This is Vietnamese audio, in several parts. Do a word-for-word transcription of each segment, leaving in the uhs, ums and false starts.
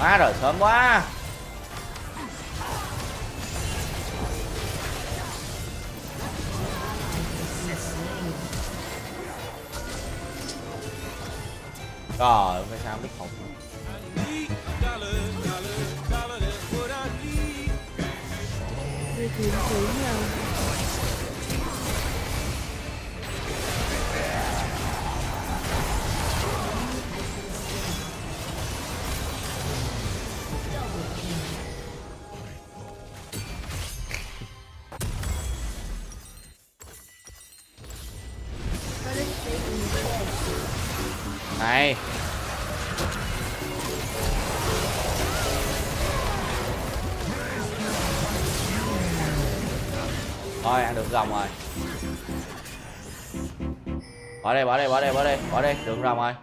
Má rồi, sớm quá. Trời, phải sao biết không? Này thôi, ăn được rồng rồi. Bỏ đây, bỏ đây, bỏ đây, bỏ đây, bỏ đây, được rồng rồi.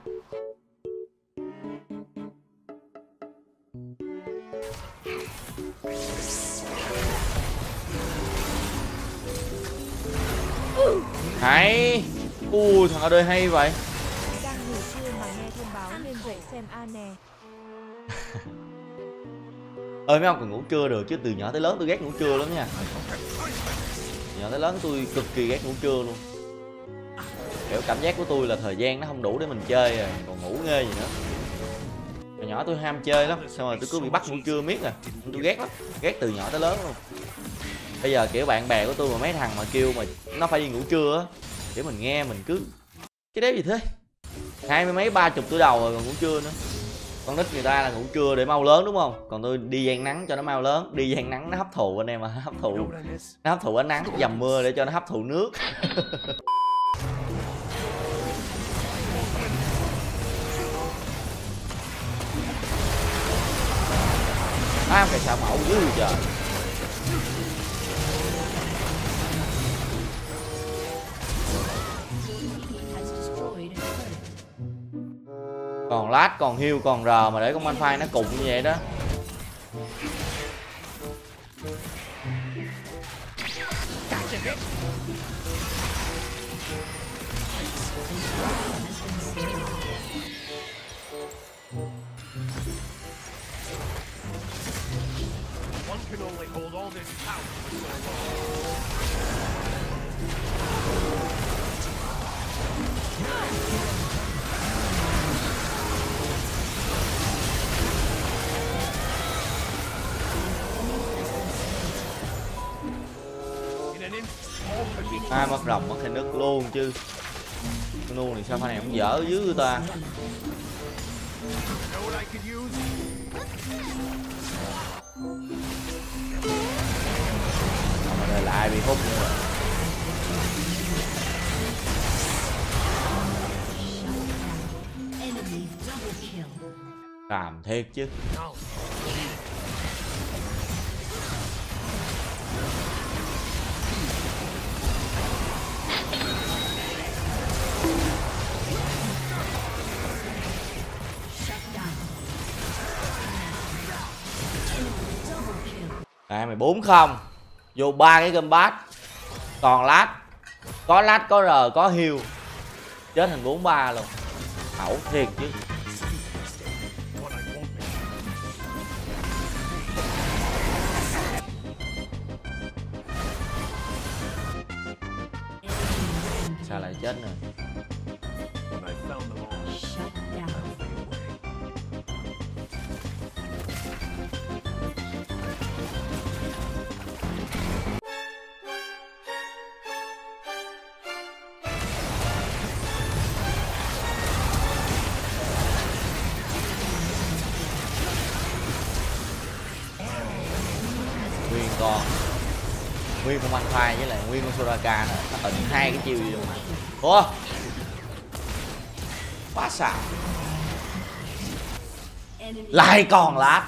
Hay. U thằng ở đây hay vậy. Ơi mấy ông còn ngủ trưa được chứ, từ nhỏ tới lớn tôi ghét ngủ trưa lắm nha. Từ nhỏ tới lớn tôi cực kỳ ghét ngủ trưa luôn. Kiểu cảm giác của tôi là thời gian nó không đủ để mình chơi rồi, còn ngủ ghê gì nữa. Từ nhỏ tôi ham chơi lắm, xong rồi tôi cứ bị bắt ngủ trưa miết rồi. Tôi ghét lắm, ghét từ nhỏ tới lớn luôn. Bây giờ kiểu bạn bè của tôi mà mấy thằng mà kêu mà nó phải đi ngủ trưa á, để mình nghe mình cứ cái đéo gì thế. Hai mươi mấy ba chục tuổi đầu rồi còn ngủ trưa nữa. Con nít người ta là ngủ trưa để mau lớn đúng không? Còn tôi đi gian nắng cho nó mau lớn. Đi gian nắng nó hấp thụ anh em mà, hấp thụ nó hấp thụ ánh nắng dầm mưa để cho nó hấp thụ nước. À, cái xào mẫu dữ trời. Còn lát, còn heal, còn rờ mà để con Malphite nó cùng như vậy đó. Ai mất rồng mất hình nước luôn chứ. Con nuông này sao pha này cũng dở dữ ta. Mà đời lại bị hút nữa. Làm thiệt chứ. À, mày bốn không vô ba cái combat, còn lát có lát có rờ có heal chết thành bốn ba luôn, ẩu thiệt chứ. Sao lại chết rồi? Còn nguyên con Malphite với lại nguyên con Soraka nữa, nó tận hai cái chiêu gì luôn. Ủa quá xạo, lại còn lát.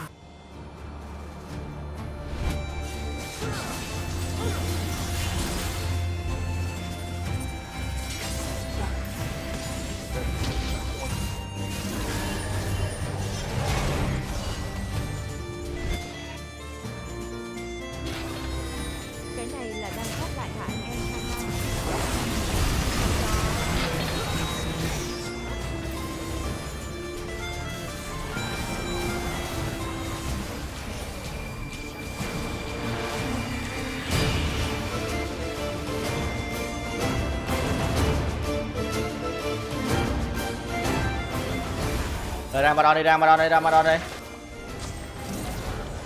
Rồi ra Maron đi, ra Maron đi, ra Maron đi.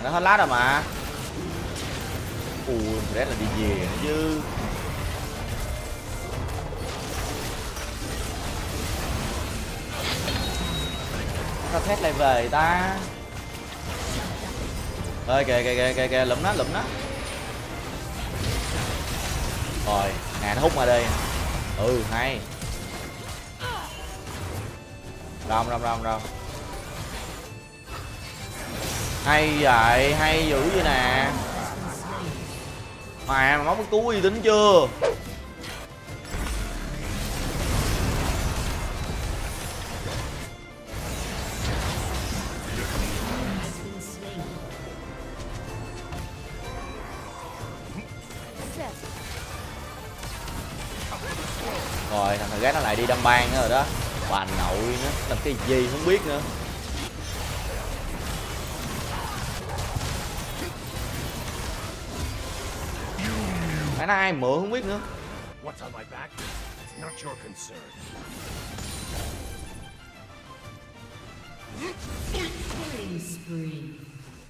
Nó hết lát rồi mà. Ui, Red là đi về chứ. Sao thét lại về ta. Ơi kìa kìa kìa kìa kìa, lụm nó, lụm nó. Rồi, nè nó hút ra đây. Ừ, hay. Rong rong rong rong. Hay vậy, hay dữ vậy nè. Mà móc cái túi uy tín chưa? Rồi thằng Ghét nó lại đi đâm bang nữa rồi đó. Bà nội nó làm cái gì không biết nữa. Cái nó ai mượn không biết nữa.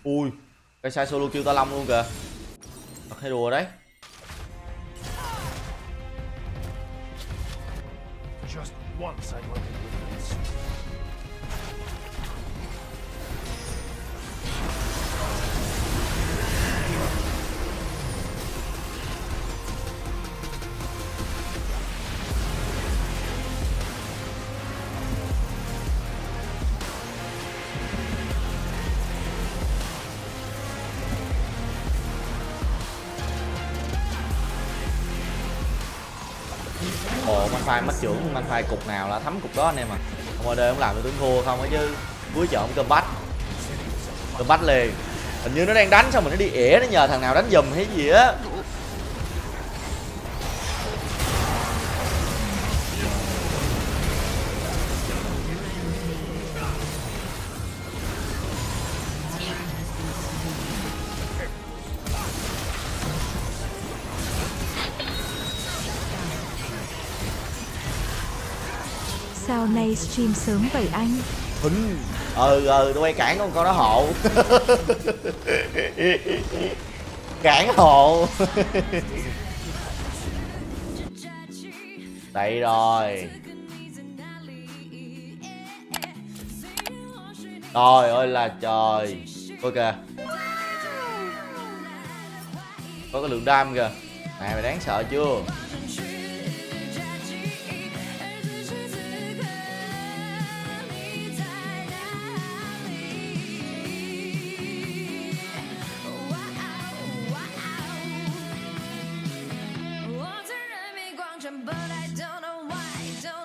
Ui, cái sai solo kêu ta long luôn kìa. Thật hay đùa đấy. Ồ, Manfai mất trưởng, Manfai cục nào là thấm cục đó anh em à. Không qua đây không làm được tướng thua không ấy chứ. Cuối chợ ông combat. Combat liền. Hình như nó đang đánh xong mình nó đi ỉa, nó nhờ thằng nào đánh giùm hay gì á. Sao nay stream sớm vậy anh? Hính. Ừ ừ, tôi quay cản con con đó hộ. Cản hộ. Đây rồi. Trời ơi là trời. Coi kìa. Có cái lượng đam kìa. Này mày đáng sợ chưa? But I don't know why I don't